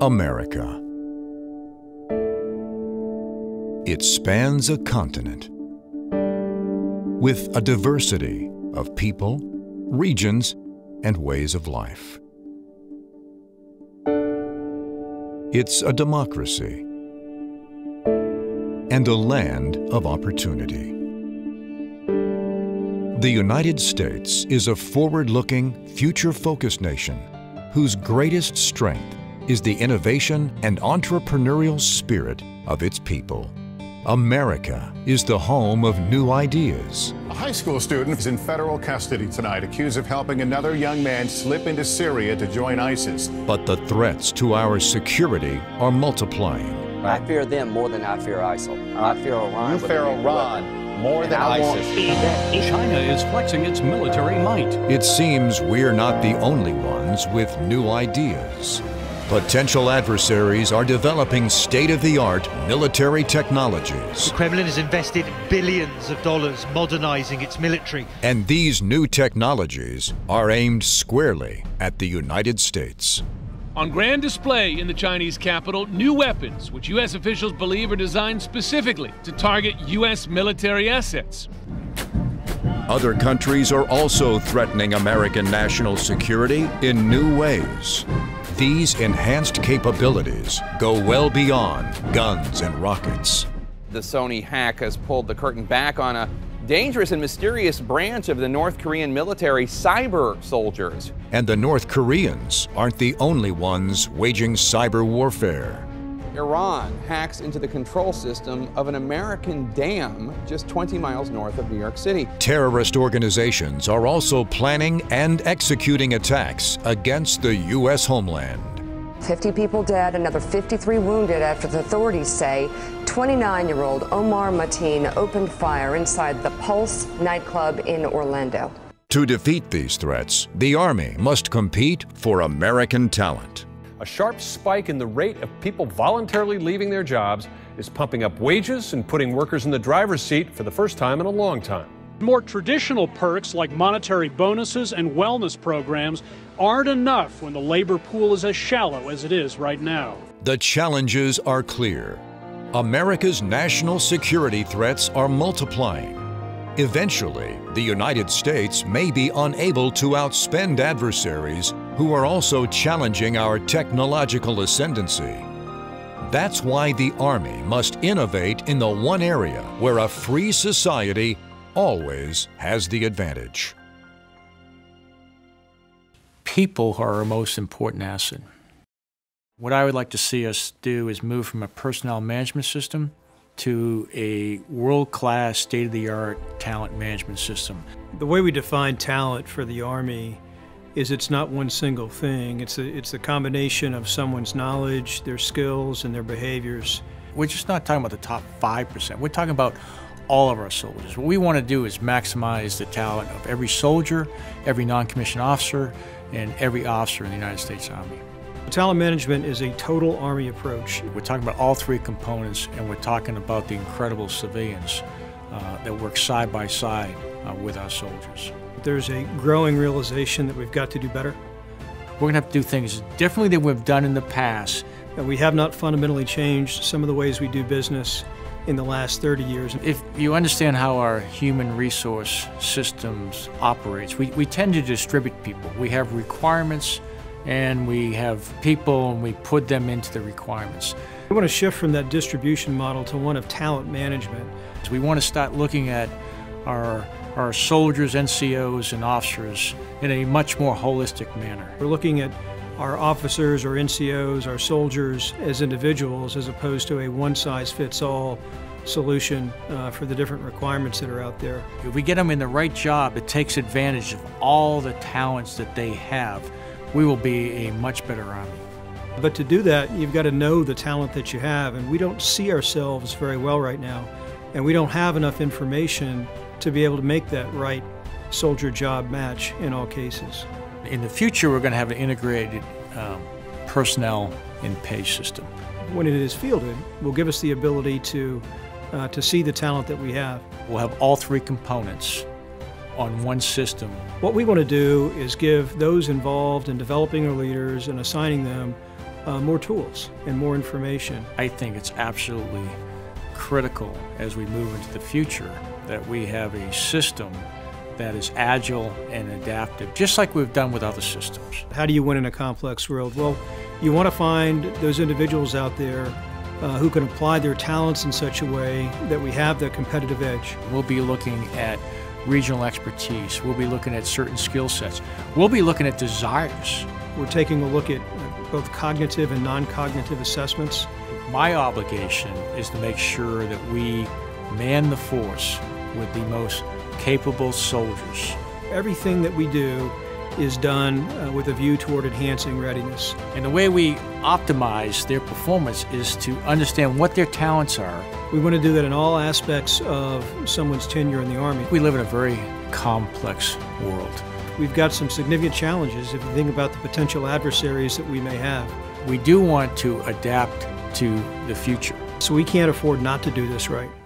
America. It spans a continent with a diversity of people, regions, and ways of life. It's a democracy and a land of opportunity. The United States is a forward-looking, future-focused nation whose greatest strength is the innovation and entrepreneurial spirit of its people. America is the home of new ideas. A high school student is in federal custody tonight, accused of helping another young man slip into Syria to join ISIS. But the threats to our security are multiplying. I fear them more than I fear ISIL. I fear Iran. You fear Iran more than ISIS. China is flexing its military might. It seems we're not the only ones with new ideas. Potential adversaries are developing state-of-the-art military technologies. The Kremlin has invested billions of dollars modernizing its military. And these new technologies are aimed squarely at the United States. On grand display in the Chinese capital, new weapons, which U.S. officials believe are designed specifically to target U.S. military assets. Other countries are also threatening American national security in new ways. These enhanced capabilities go well beyond guns and rockets. The Sony hack has pulled the curtain back on a dangerous and mysterious branch of the North Korean military, cyber soldiers. And the North Koreans aren't the only ones waging cyber warfare. Iran hacks into the control system of an American dam just 20 miles north of New York City. Terrorist organizations are also planning and executing attacks against the U.S. homeland. 50 people dead, another 53 wounded after the authorities say 29-year-old Omar Mateen opened fire inside the Pulse nightclub in Orlando. To defeat these threats, the Army must compete for American talent. A sharp spike in the rate of people voluntarily leaving their jobs is pumping up wages and putting workers in the driver's seat for the first time in a long time. More traditional perks like monetary bonuses and wellness programs aren't enough when the labor pool is as shallow as it is right now. The challenges are clear. America's national security threats are multiplying. Eventually, the United States may be unable to outspend adversaries who are also challenging our technological ascendancy. That's why the Army must innovate in the one area where a free society always has the advantage. People are our most important asset. What I would like to see us do is move from a personnel management system to a world-class, state-of-the-art talent management system. The way we define talent for the Army is it's not one single thing. It's a combination of someone's knowledge, their skills, and their behaviors. We're just not talking about the top 5%. We're talking about all of our soldiers. What we want to do is maximize the talent of every soldier, every non-commissioned officer, and every officer in the United States Army. Talent management is a total Army approach. We're talking about all three components, and we're talking about the incredible civilians that work side by side with our soldiers. There's a growing realization that we've got to do better. We're going to have to do things differently than we've done in the past. We have not fundamentally changed some of the ways we do business in the last 30 years. If you understand how our human resource systems operates, we tend to distribute people. We have requirements and we have people and we put them into the requirements. We want to shift from that distribution model to one of talent management. We want to start looking at our soldiers, NCOs, and officers in a much more holistic manner. We're looking at our officers, our NCOs, our soldiers as individuals as opposed to a one-size-fits-all solution for the different requirements that are out there. If we get them in the right job, it takes advantage of all the talents that they have. We will be a much better Army. But to do that, you've got to know the talent that you have, and we don't see ourselves very well right now, and we don't have enough information to be able to make that right soldier job match in all cases. In the future, we're going to have an integrated personnel and pay system. When it is fielded, will give us the ability to see the talent that we have. We'll have all three components on one system. What we want to do is give those involved in developing our leaders and assigning them more tools and more information. I think it's absolutely critical as we move into the future that we have a system that is agile and adaptive, just like we've done with other systems. How do you win in a complex world? Well, you want to find those individuals out there who can apply their talents in such a way that we have that competitive edge. We'll be looking at regional expertise. We'll be looking at certain skill sets. We'll be looking at desires. We're taking a look at both cognitive and non-cognitive assessments. My obligation is to make sure that we man the force with the most capable soldiers. Everything that we do is done with a view toward enhancing readiness. And the way we optimize their performance is to understand what their talents are. We want to do that in all aspects of someone's tenure in the Army. We live in a very complex world. We've got some significant challenges if you think about the potential adversaries that we may have. We do want to adapt to the future. So we can't afford not to do this right.